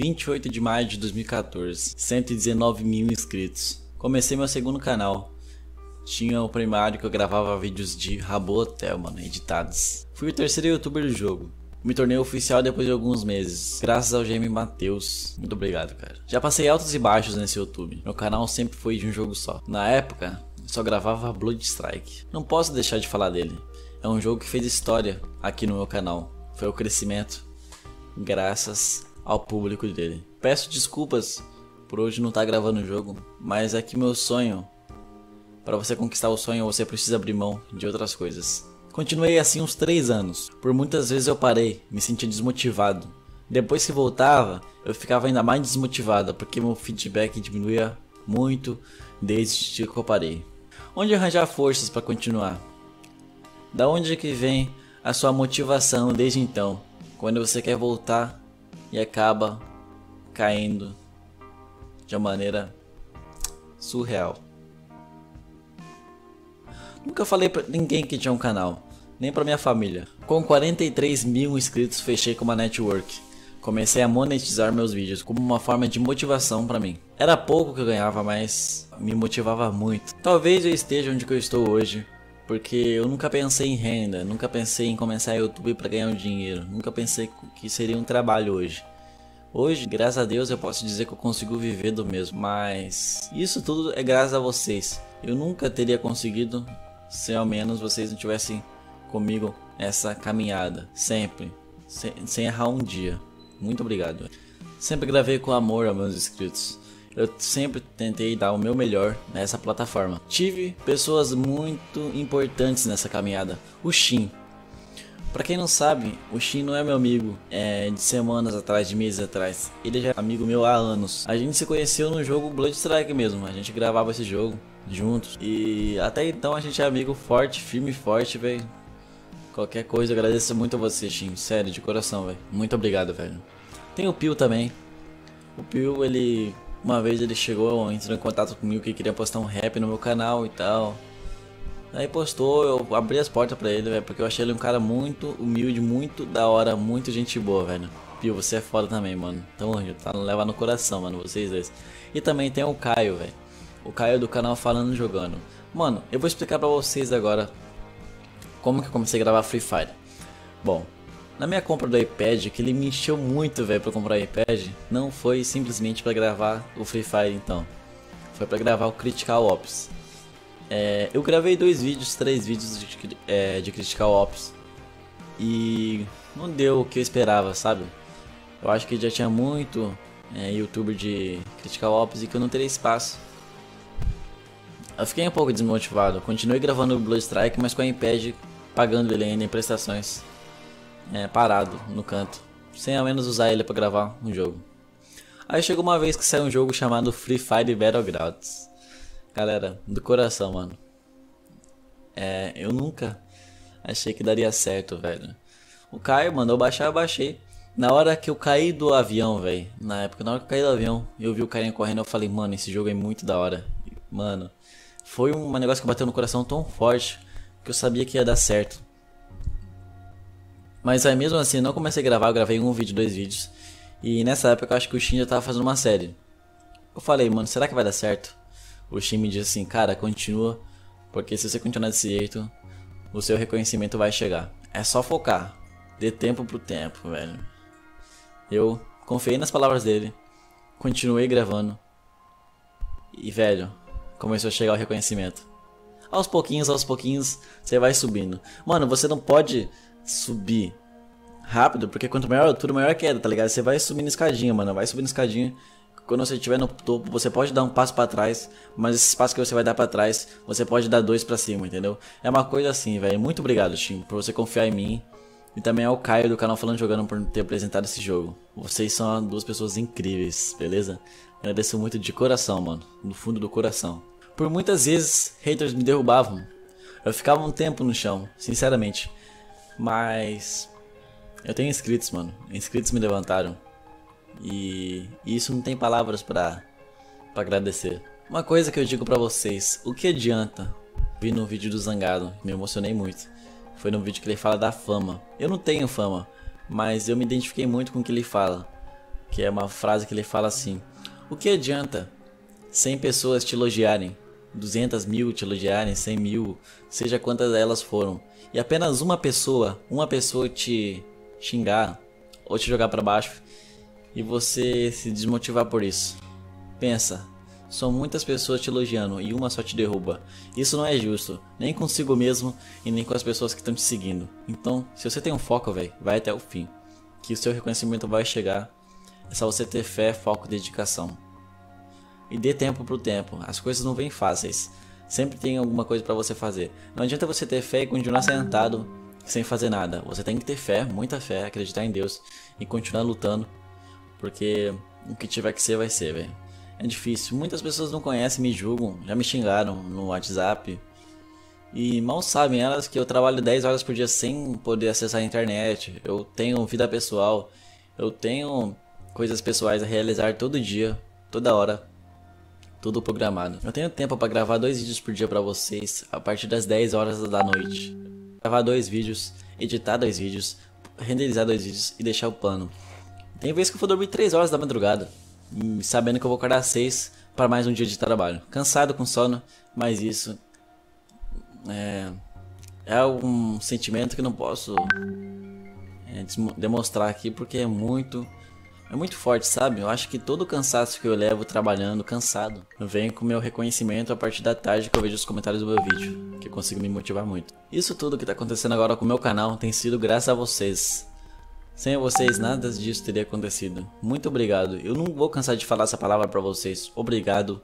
28 de maio de 2014, 119 mil inscritos. Comecei meu segundo canal. Tinha o primário que eu gravava vídeos de Rabotel, mano, editados. Fui o terceiro youtuber do jogo. Me tornei oficial depois de alguns meses, graças ao GM Matheus. Muito obrigado, cara. Já passei altos e baixos nesse YouTube. Meu canal sempre foi de um jogo só. Na época, só gravava Blood Strike. Não posso deixar de falar dele. É um jogo que fez história aqui no meu canal. Foi o crescimento, graças ao público dele. Peço desculpas por hoje não estar gravando o jogo, mas é que meu sonho... Para você conquistar o sonho, você precisa abrir mão de outras coisas. Continuei assim uns 3 anos. Por muitas vezes eu parei, me sentia desmotivado. Depois que voltava, eu ficava ainda mais desmotivado, porque meu feedback diminuía muito desde que eu parei. Onde arranjar forças para continuar? Da onde que vem a sua motivação desde então, quando você quer voltar e acaba caindo de uma maneira surreal? Nunca falei pra ninguém que tinha um canal, nem pra minha família. Com 43 mil inscritos, fechei com uma network. Comecei a monetizar meus vídeos como uma forma de motivação pra mim. Era pouco que eu ganhava, mas me motivava muito. Talvez eu esteja onde que eu estou hoje, porque eu nunca pensei em renda, nunca pensei em começar YouTube pra ganhar um dinheiro, nunca pensei que seria um trabalho hoje. Hoje, graças a Deus, eu posso dizer que eu consigo viver do mesmo, mas isso tudo é graças a vocês. Eu nunca teria conseguido se ao menos vocês não tivessem comigo essa caminhada, sempre, sem errar um dia. Muito obrigado. Sempre gravei com amor aos meus inscritos. Eu sempre tentei dar o meu melhor nessa plataforma. Tive pessoas muito importantes nessa caminhada. O Shin. Pra quem não sabe, o Shin não é meu amigo de semanas atrás, de meses atrás. Ele já é amigo meu há anos. A gente se conheceu no jogo Blood Strike mesmo. A gente gravava esse jogo juntos. E até então a gente é amigo forte, firme e forte, velho. Qualquer coisa, eu agradeço muito a você, Shin. Sério, de coração, velho. Muito obrigado, velho. Tem o Pio também. O Pio, ele... Uma vez ele chegou, entrou em contato comigo que queria postar um rap no meu canal e tal. Aí postou, eu abri as portas pra ele, velho, porque eu achei ele um cara muito humilde, muito da hora, muito gente boa, velho. Pio, você é foda também, mano. Então, tá, não leva no coração, mano, vocês dois. E também tem o Caio, velho. O Caio do canal Falando Jogando. Mano, eu vou explicar pra vocês agora como que eu comecei a gravar Free Fire. Bom, na minha compra do iPad, que ele me encheu muito, velho, pra comprar o iPad, não foi simplesmente pra gravar o Free Fire, então. Foi pra gravar o Critical Ops. Eu gravei 3 vídeos de Critical Ops e não deu o que eu esperava, sabe? Eu acho que já tinha muito youtuber de Critical Ops e que eu não teria espaço. Eu fiquei um pouco desmotivado, continuei gravando o Blood Strike, mas com a iPad pagando ele ainda em prestações, parado no canto, sem ao menos usar ele para gravar um jogo. Aí chegou uma vez que saiu um jogo chamado Free Fire Battlegrounds. Galera, do coração, mano, eu nunca achei que daria certo, velho. O Caio mandou baixar, eu baixei. Na hora que eu caí do avião, velho, eu vi o carinha correndo, eu falei, mano, esse jogo é muito da hora. Mano, foi um negócio que bateu no coração tão forte que eu sabia que ia dar certo. Mas aí mesmo assim, não comecei a gravar, eu gravei 1 vídeo, 2 vídeos. E nessa época eu acho que o Shin já tava fazendo uma série. Eu falei, mano, será que vai dar certo? O time diz assim, cara, continua, porque se você continuar desse jeito, o seu reconhecimento vai chegar. É só focar, dê tempo pro tempo, velho. Eu confiei nas palavras dele, continuei gravando e, velho, começou a chegar o reconhecimento. Aos pouquinhos, você vai subindo. Mano, você não pode subir rápido, porque quanto maior a altura, maior a queda, tá ligado? Você vai subindo escadinha, mano, vai subindo escadinha. Quando você estiver no topo, você pode dar um passo pra trás, mas esse passo que você vai dar pra trás, você pode dar 2 pra cima, entendeu? É uma coisa assim, velho. Muito obrigado, Shin, por você confiar em mim. E também ao Caio do canal Falando Jogando por ter apresentado esse jogo. Vocês são 2 pessoas incríveis, beleza? Agradeço muito de coração, mano. No fundo do coração. Por muitas vezes, haters me derrubavam. Eu ficava um tempo no chão, sinceramente. Mas... eu tenho inscritos, mano. Inscritos me levantaram. E isso não tem palavras pra agradecer. Uma coisa que eu digo pra vocês, o que adianta? Vi no vídeo do Zangado, me emocionei muito. Foi no vídeo que ele fala da fama. Eu não tenho fama, mas eu me identifiquei muito com o que ele fala. que é uma frase que ele fala assim: o que adianta 100 pessoas te elogiarem, 200 mil te elogiarem, 100 mil, seja quantas elas foram, e apenas uma pessoa te xingar ou te jogar para baixo e você se desmotivar por isso? Pensa, são muitas pessoas te elogiando e uma só te derruba. Isso não é justo, nem consigo mesmo e nem com as pessoas que estão te seguindo. Então, se você tem um foco, velho, vai até o fim, que o seu reconhecimento vai chegar. É só você ter fé, foco e dedicação. E dê tempo pro tempo, as coisas não vêm fáceis. Sempre tem alguma coisa para você fazer. Não adianta você ter fé e continuar sentado sem fazer nada. Você tem que ter fé, muita fé, acreditar em Deus e continuar lutando, porque o que tiver que ser vai ser, velho. É difícil, muitas pessoas não conhecem, me julgam, já me xingaram no WhatsApp. E mal sabem elas que eu trabalho 10 horas por dia sem poder acessar a internet. Eu tenho vida pessoal, eu tenho coisas pessoais a realizar todo dia, toda hora, tudo programado. Eu tenho tempo para gravar 2 vídeos por dia para vocês a partir das 10 horas da noite. Gravar 2 vídeos, editar 2 vídeos, renderizar 2 vídeos e deixar o plano. Tem vezes que eu vou dormir 3 horas da madrugada, sabendo que eu vou acordar 6 para mais um dia de trabalho, cansado, com sono. Mas isso é um sentimento que não posso demonstrar aqui, porque é muito forte, sabe? Eu acho que todo o cansaço que eu levo trabalhando, cansado, vem com meu reconhecimento a partir da tarde, que eu vejo os comentários do meu vídeo, que eu consigo me motivar muito. Isso tudo que está acontecendo agora com o meu canal tem sido graças a vocês. Sem vocês, nada disso teria acontecido. Muito obrigado. Eu não vou cansar de falar essa palavra pra vocês. Obrigado,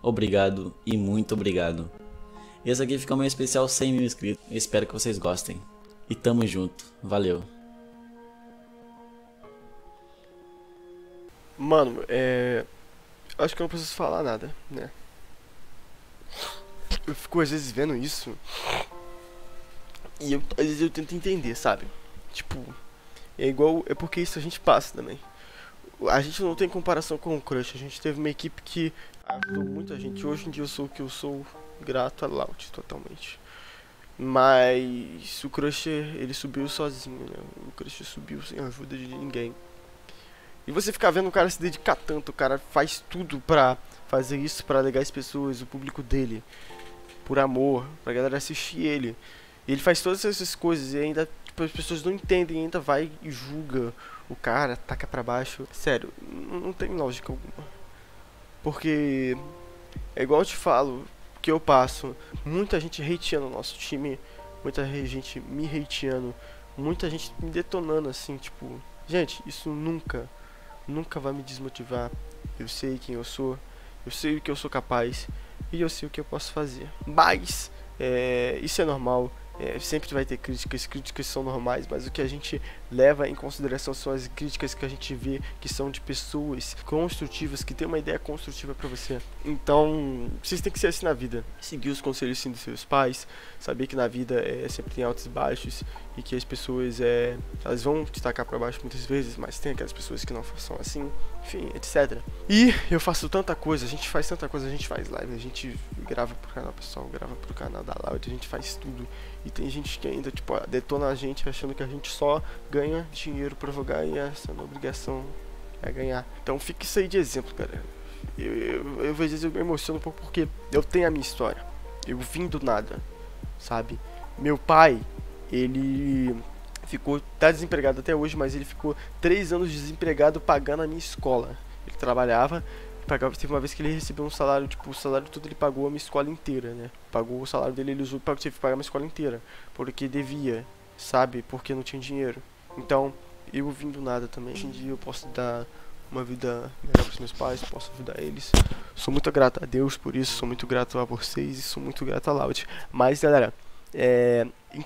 obrigado e muito obrigado. Esse aqui fica o meu especial 100 mil inscritos. Eu espero que vocês gostem. E tamo junto. Valeu. Mano, acho que eu não preciso falar nada, né? Eu fico às vezes vendo isso e às vezes eu tento entender, sabe? Tipo... é igual, é porque isso a gente passa também. A gente não tem comparação com o Crush. A gente teve uma equipe que ajudou muita gente. Hoje em dia eu sou o que eu sou, grato a Loud totalmente. Mas o Crush, ele subiu sozinho, né? O Crush subiu sem a ajuda de ninguém. E você ficar vendo o cara se dedicar tanto, o cara faz tudo pra fazer isso, pra alegar as pessoas, o público dele, por amor, pra galera assistir ele. E ele faz todas essas coisas e ainda as pessoas não entendem, ainda vai e julga o cara, ataca pra baixo. Sério, não tem lógica alguma. Porque é igual eu te falo, que eu passo muita gente hateando o nosso time, muita gente me hateando, muita gente me detonando assim, tipo... gente, isso nunca vai me desmotivar. Eu sei quem eu sou, eu sei o que eu sou capaz e eu sei o que eu posso fazer. Mas, isso é normal. Sempre vai ter críticas são normais, mas o que a gente leva em consideração são as críticas que a gente vê que são de pessoas construtivas, que tem uma ideia construtiva pra você. Então, vocês têm que ser assim na vida, seguir os conselhos sim dos seus pais, saber que na vida sempre tem altos e baixos, e que as pessoas elas vão te tacar pra baixo muitas vezes, mas tem aquelas pessoas que não são assim, enfim, etc. E eu faço tanta coisa, a gente faz tanta coisa, a gente faz live, a gente grava pro canal pessoal, grava pro canal da Loud, a gente faz tudo. E tem gente que ainda, tipo, detona a gente achando que a gente só ganha dinheiro pra jogar e essa é a obrigação, é ganhar. Então fica isso aí de exemplo, galera. Eu às vezes eu me emociono um pouco porque eu tenho a minha história. Eu vim do nada, sabe? Meu pai, ele ficou, tá desempregado até hoje, mas ele ficou 3 anos desempregado pagando a minha escola. Ele trabalhava... teve uma vez que ele recebeu um salário, tipo, o salário todo ele pagou a minha escola inteira, né? Pagou o salário dele, ele usou, teve que pagar a minha escola inteira, porque devia, sabe? Porque não tinha dinheiro. Então, eu vim do nada também. Hoje em dia eu posso dar uma vida melhor para os meus pais, posso ajudar eles. Sou muito grato a Deus por isso, sou muito grato a vocês e sou muito grato a Loud. Mas, galera,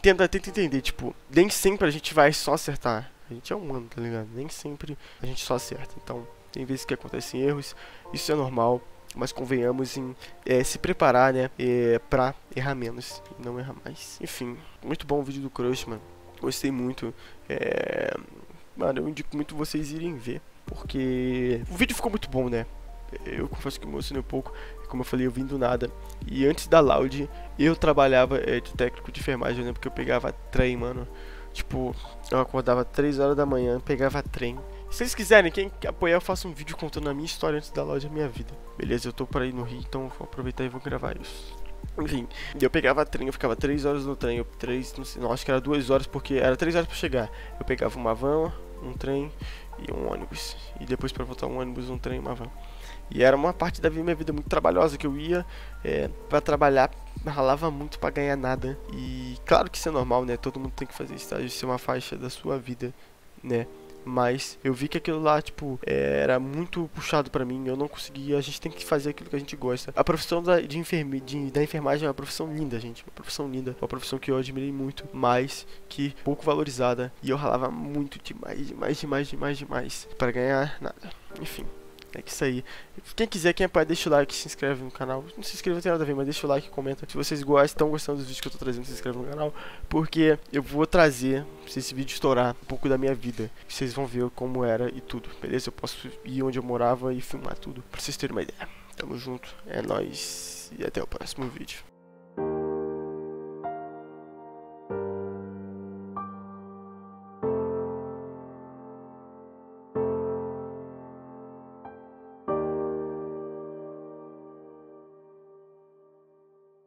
tenta entender, tipo, nem sempre a gente vai só acertar. A gente é humano, tá ligado? Nem sempre a gente só acerta, então... tem vezes que acontecem erros, isso é normal, mas convenhamos em se preparar, né, pra errar menos e não errar mais. Enfim, muito bom o vídeo do Crush, mano, gostei muito, mano, eu indico muito vocês irem ver, porque o vídeo ficou muito bom, né, eu confesso que me emocionei um pouco, como eu falei, eu vim do nada, e antes da Loud, eu trabalhava de técnico de enfermagem, eu lembro que eu pegava trem, mano, tipo, eu acordava 3 horas da manhã, pegava trem, Se vocês quiserem, quem apoiar, eu faço um vídeo contando a minha história antes da loja, a minha vida. Beleza, eu tô pra ir no Rio, então vou aproveitar e vou gravar isso. Enfim, eu pegava trem, eu ficava 3 horas no trem, eu 3, não sei, não, acho que era 2 horas, porque era 3 horas pra chegar. Eu pegava uma van, um trem e um ônibus, e depois pra voltar um ônibus, um trem e uma van. E era uma parte da minha vida muito trabalhosa, que eu ia pra trabalhar, ralava muito pra ganhar nada. E claro que isso é normal, né, todo mundo tem que fazer estágio, isso é uma faixa da sua vida, né. Mas eu vi que aquilo lá, tipo, era muito puxado pra mim, eu não conseguia. A gente tem que fazer aquilo que a gente gosta. A profissão da enfermagem é uma profissão linda, gente. Uma profissão linda, uma profissão que eu admirei muito, mas que pouco valorizada. E eu ralava muito demais pra ganhar nada. Enfim, é que isso aí. Quem quiser, quem apoia, deixa o like, se inscreve no canal. Não se inscreve, não tem nada a ver, mas deixa o like, comenta. Se vocês estão gostando dos vídeos que eu tô trazendo, se inscreve no canal, porque eu vou trazer, se esse vídeo estourar, um pouco da minha vida. Vocês vão ver como era e tudo, beleza? Eu posso ir onde eu morava e filmar tudo, pra vocês terem uma ideia. Tamo junto, é nóis e até o próximo vídeo.